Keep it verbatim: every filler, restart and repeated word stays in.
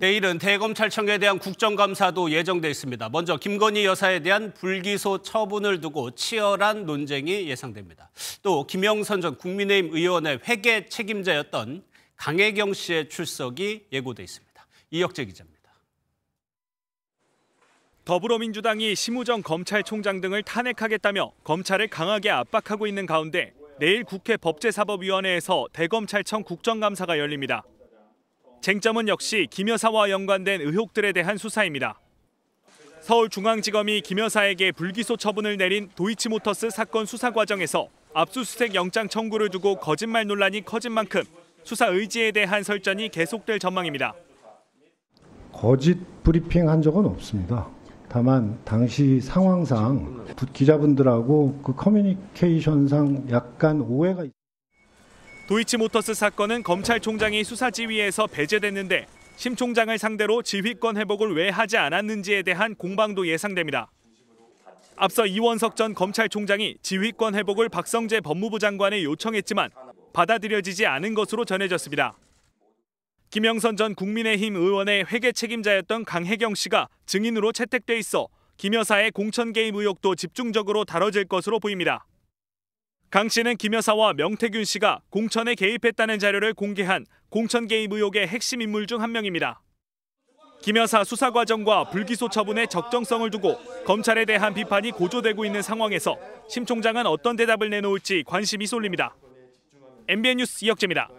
내일은 대검찰청에 대한 국정감사도 예정돼 있습니다. 먼저 김건희 여사에 대한 불기소 처분을 두고 치열한 논쟁이 예상됩니다. 또 김영선 전 국민의힘 의원의 회계 책임자였던 강혜경 씨의 출석이 예고돼 있습니다. 이혁재 기자입니다. 더불어민주당이 심우정 검찰총장 등을 탄핵하겠다며 검찰을 강하게 압박하고 있는 가운데 내일 국회 법제사법위원회에서 대검찰청 국정감사가 열립니다. 쟁점은 역시 김 여사와 연관된 의혹들에 대한 수사입니다. 서울중앙지검이 김 여사에게 불기소 처분을 내린 도이치모터스 사건 수사 과정에서 압수수색 영장 청구를 두고 거짓말 논란이 커진 만큼 수사 의지에 대한 설전이 계속될 전망입니다. 거짓 브리핑한 적은 없습니다. 다만 당시 상황상 기자분들하고 그 커뮤니케이션상 약간 오해가 있습니다. 도이치모터스 사건은 검찰총장이 수사지휘에서 배제됐는데 심 총장을 상대로 지휘권 회복을 왜 하지 않았는지에 대한 공방도 예상됩니다. 앞서 이원석 전 검찰총장이 지휘권 회복을 박성재 법무부 장관에 요청했지만 받아들여지지 않은 것으로 전해졌습니다. 김영선 전 국민의힘 의원의 회계 책임자였던 강혜경 씨가 증인으로 채택돼 있어 김 여사의 공천 개입 의혹도 집중적으로 다뤄질 것으로 보입니다. 강 씨는 김 여사와 명태균 씨가 공천에 개입했다는 자료를 공개한 공천 개입 의혹의 핵심 인물 중 한 명입니다. 김 여사 수사 과정과 불기소 처분의 적정성을 두고 검찰에 대한 비판이 고조되고 있는 상황에서 심 총장은 어떤 대답을 내놓을지 관심이 쏠립니다. 엠비엔 뉴스 이혁재입니다.